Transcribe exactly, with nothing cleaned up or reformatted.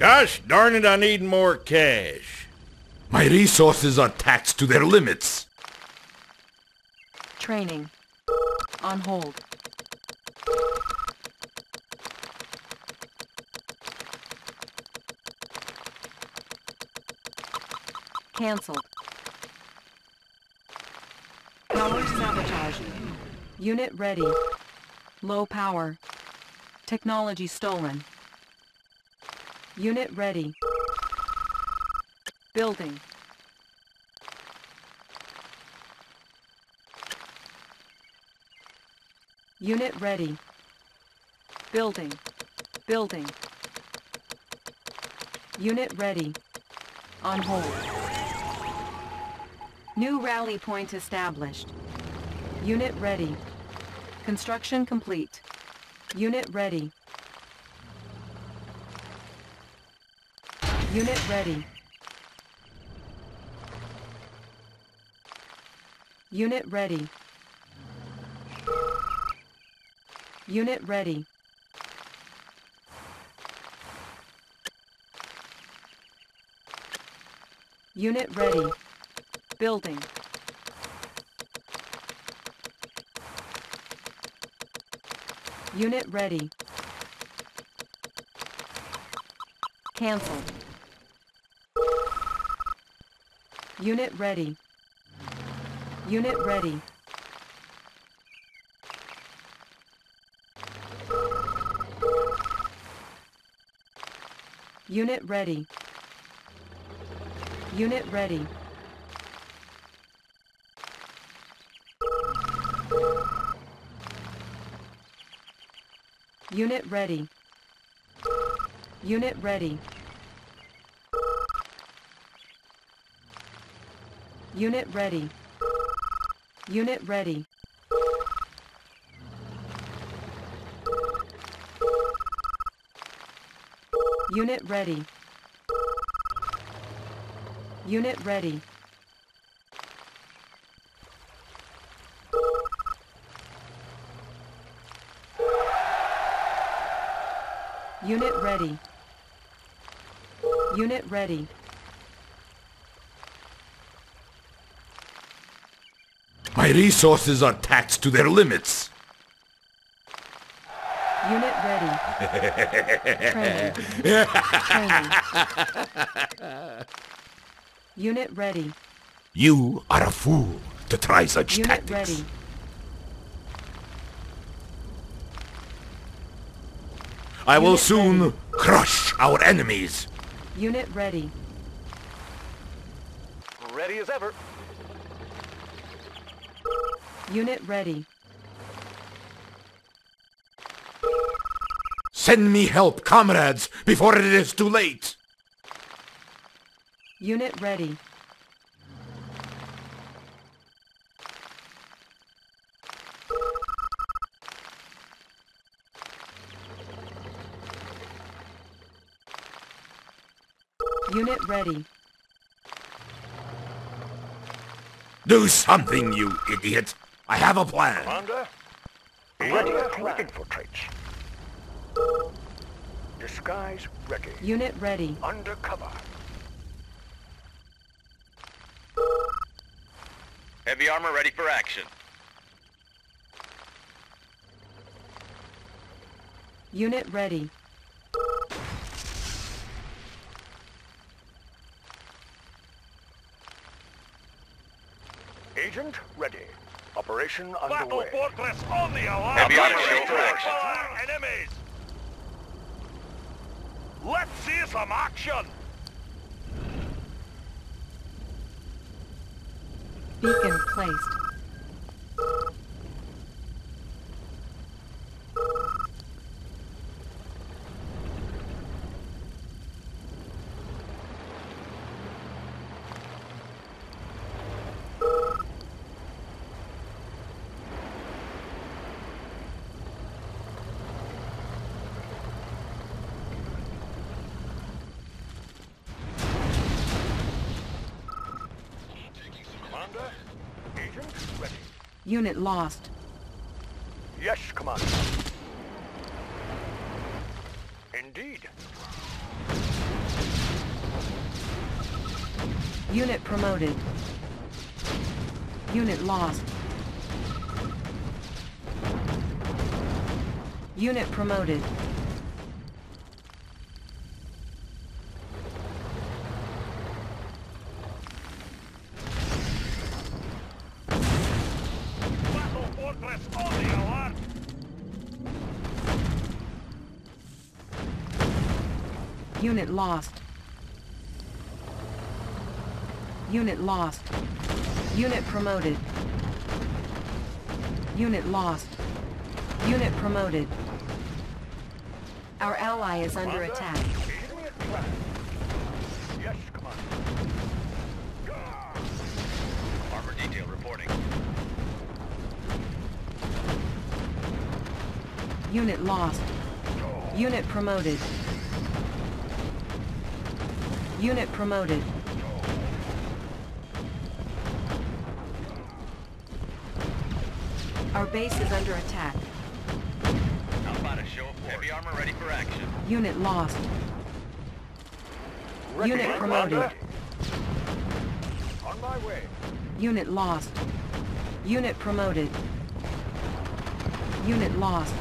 Gosh darn it, I need more cash. My resources are taxed to their limits. Training. On hold. Cancelled. Power sabotage. Unit ready. Low power. Technology stolen. Unit ready. Building. Unit ready. Building. Building. Unit ready. On hold. New rally point established. Unit ready. Construction complete. Unit ready. Unit ready. Unit ready. Unit ready. Unit ready. Building. Unit ready. Cancelled. Unit ready. Unit ready. Unit ready. Unit ready. Unit ready. Unit ready. Unit ready. Unit ready. Unit ready. Unit ready. Unit ready. Unit ready. My resources are taxed to their limits. Unit ready. Training. Training. Unit ready. You are a fool to try such Unit tactics. Ready. I Unit will soon ready. Crush our enemies. Unit ready. Ready as ever. Unit ready. Send me help, comrades, before it is too late. Unit ready. Unit ready. Do something, you idiot! I have a plan. Commander, ready to infiltrate. Disguise ready. Unit ready. Undercover. Heavy armor ready for action. Unit ready. Agent ready. Operation underway. Battle Fortress on the alarm! Heavy armor ready for action. Fire enemies! Let's see some action! Beacon placed. Unit lost. Yes, Commander. Indeed. Unit promoted. Unit lost. Unit promoted. Unit lost. Unit lost. Unit promoted. Unit lost. Unit promoted. Our ally is under attack. Yes, Commander. Armor detail reporting. Unit lost. Unit promoted. Unit promoted. Our base is under attack. How about a show of heavy armor ready for action? Unit lost. Unit promoted. On my way. Unit lost. Unit promoted. Unit lost.